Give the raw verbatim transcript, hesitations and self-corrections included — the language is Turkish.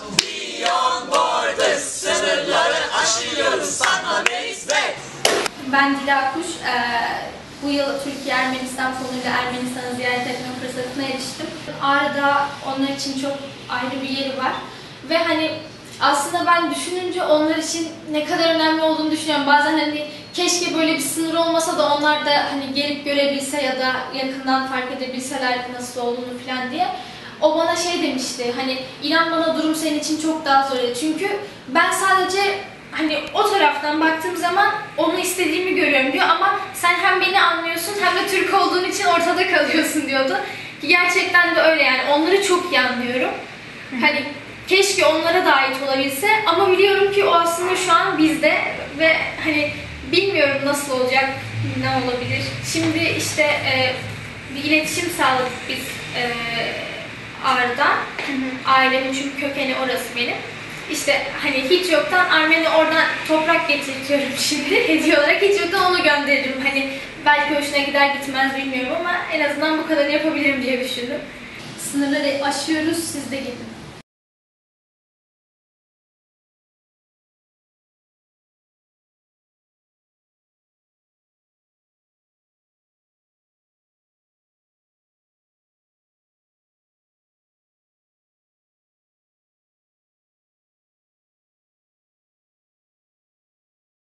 Beyond borders, sınırları aşıyoruz, sana neyiz be? Ben Dila Kuş, bu yıl Türkiye-Ermenistan konuyla Ermenistan'ı ziyaret etme fırsatına eriştim. Ağrı'da onlar için çok ayrı bir yeri var ve hani aslında ben düşününce onlar için ne kadar önemli olduğunu düşünüyorum. Bazen hani keşke böyle bir sınır olmasa da onlar da hani gelip görebilse ya da yakından fark edebilselerdi nasıl olduğunu falan diye. O bana şey demişti, hani inan bana durum senin için çok daha zor. Çünkü ben sadece hani o taraftan baktığım zaman onu istediğimi görüyorum diyor ama sen hem beni anlıyorsun hem de Türk olduğun için ortada kalıyorsun diyordu. Ki gerçekten de öyle yani, onları çok iyi anlıyorum. Hani keşke onlara da ait olabilse ama biliyorum ki o aslında şu an bizde ve hani bilmiyorum nasıl olacak, ne olabilir. Şimdi işte e, bir iletişim sağladık biz e, Ağrı'dan, ailemin çünkü kökeni orası benim. İşte hani hiç yoktan Armeni oradan toprak getirtiyorum şimdi hediye olarak, hiç yoktan onu gönderirim. Hani belki hoşuna gider gitmez bilmiyorum ama en azından bu kadarını yapabilirim diye düşündüm. Sınırları aşıyoruz, siz de gidin.